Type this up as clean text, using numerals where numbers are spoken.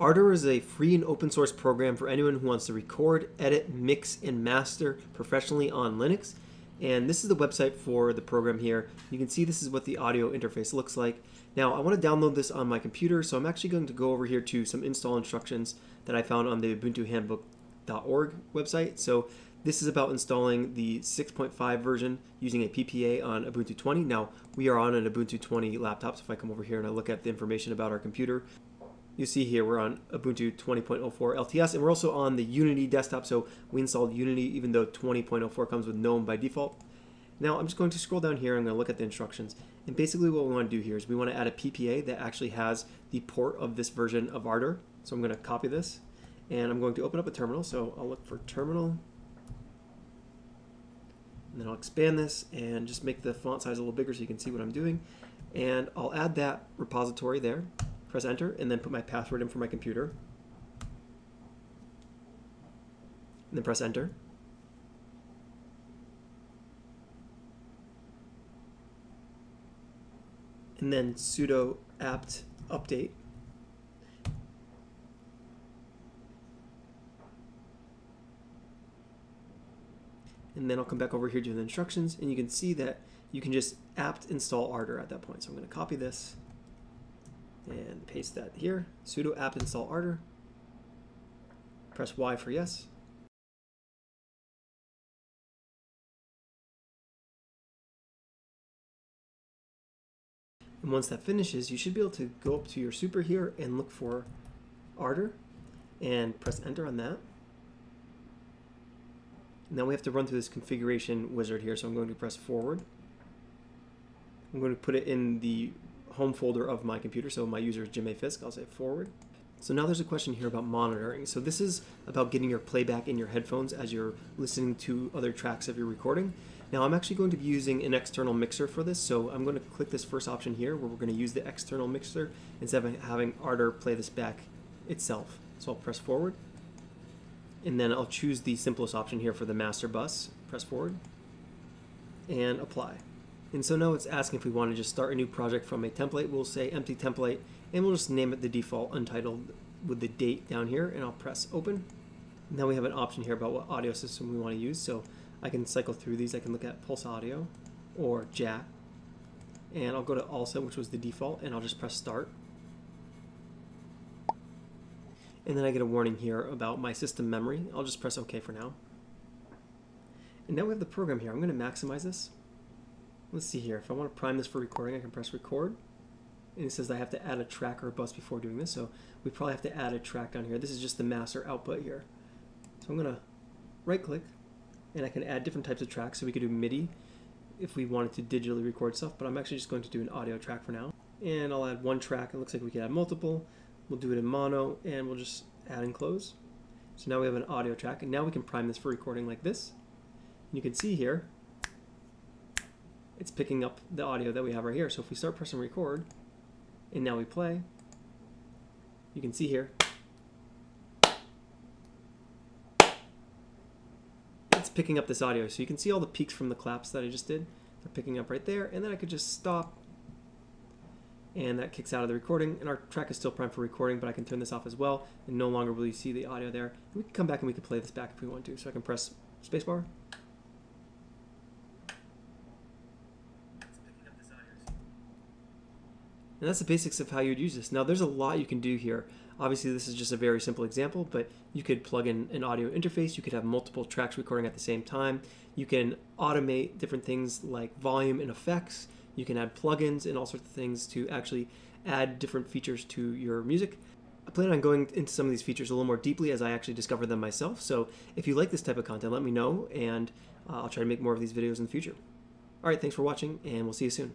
Ardour is a free and open source program for anyone who wants to record, edit, mix, and master professionally on Linux. And this is the website for the program here. You can see this is what the audio interface looks like. Now I want to download this on my computer, so I'm actually going to go over here to some install instructions that I found on the ubuntuhandbook.org website. So this is about installing the 6.5 version using a PPA on Ubuntu 20. Now we are on an Ubuntu 20 laptop, so if I come over here and I look at the information about our computer, you see here we're on Ubuntu 20.04 LTS, and we're also on the Unity desktop, so we installed Unity even though 20.04 comes with GNOME by default. Now I'm just going to scroll down here and I'm going to look at the instructions, and basically what we want to do here is we want to add a PPA that actually has the port of this version of Ardour. So I'm going to copy this and I'm going to open up a terminal, so I'll look for terminal, and then I'll expand this and just make the font size a little bigger so you can see what I'm doing, and I'll add that repository there. Press enter and then put my password in for my computer. And then press enter. And then sudo apt update. And then I'll come back over here to the instructions, and you can see that you can just apt install Ardour at that point. So I'm going to copy this and paste that here, sudo apt install Ardour, press Y for yes. And once that finishes, you should be able to go up to your super here and look for Ardour and press enter on that. Now we have to run through this configuration wizard here, so I'm going to press forward. I'm going to put it in the home folder of my computer, so my user is Jim A. Fisk. I'll say forward. So now there's a question here about monitoring. So this is about getting your playback in your headphones as you're listening to other tracks of your recording. Now I'm actually going to be using an external mixer for this, so I'm going to click this first option here where we're going to use the external mixer instead of having Ardour play this back itself. So I'll press forward, and then I'll choose the simplest option here for the master bus, press forward, and apply. And so now it's asking if we want to just start a new project from a template. We'll say empty template, and we'll just name it the default untitled with the date down here, and I'll press open. Now we have an option here about what audio system we want to use, so I can cycle through these. I can look at Pulseaudio or Jack, and I'll go to also, which was the default, and I'll just press start. And then I get a warning here about my system memory. I'll just press OK for now. And now we have the program here. I'm going to maximize this. Let's see here, if I want to prime this for recording, I can press record, and it says I have to add a track or a bus before doing this, so we probably have to add a track down here. This is just the master output here. So I'm going to right click, and I can add different types of tracks, so we could do MIDI if we wanted to digitally record stuff, but I'm actually just going to do an audio track for now. And I'll add one track. It looks like we could add multiple. We'll do it in mono, and we'll just add and close. So now we have an audio track, and now we can prime this for recording like this. And you can see here, it's picking up the audio that we have right here. So if we start pressing record, and now we play, you can see here, it's picking up this audio. So you can see all the peaks from the claps that I just did. They're picking up right there, and then I could just stop, and that kicks out of the recording, and our track is still primed for recording, but I can turn this off as well, and no longer will you see the audio there. And we can come back and we can play this back if we want to. So I can press spacebar. And that's the basics of how you'd use this. Now there's a lot you can do here. Obviously this is just a very simple example, but you could plug in an audio interface, you could have multiple tracks recording at the same time, you can automate different things like volume and effects, you can add plugins and all sorts of things to actually add different features to your music. I plan on going into some of these features a little more deeply as I actually discover them myself, so if you like this type of content, let me know, and I'll try to make more of these videos in the future. Alright, thanks for watching, and we'll see you soon.